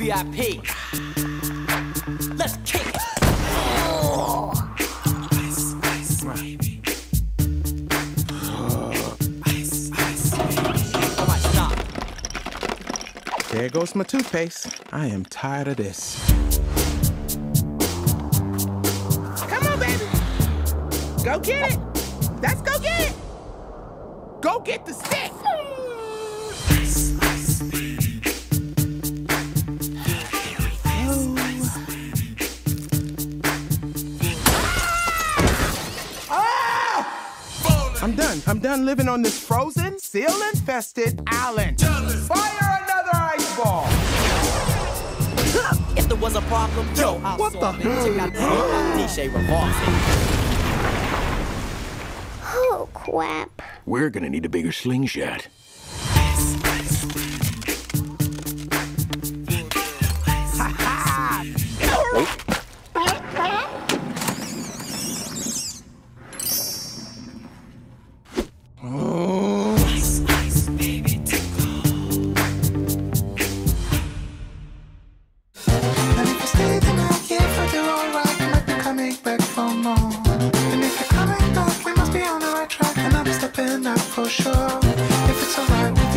VIP. Let's kick it. Oh. Ice, ice, baby. Ice, ice, baby. All right, stop. There goes my toothpaste. I am tired of this. Come on, baby. Go get it. Let's go get it. Go get the stick. Ice, ice, baby. I'm done living on this frozen, seal-infested island. Jealous. Fire another ice ball! If there was a problem, yo, I'll what solve the? It. Check out this T-shirt revolving. Oh, crap. We're gonna need a bigger slingshot. If it's alright,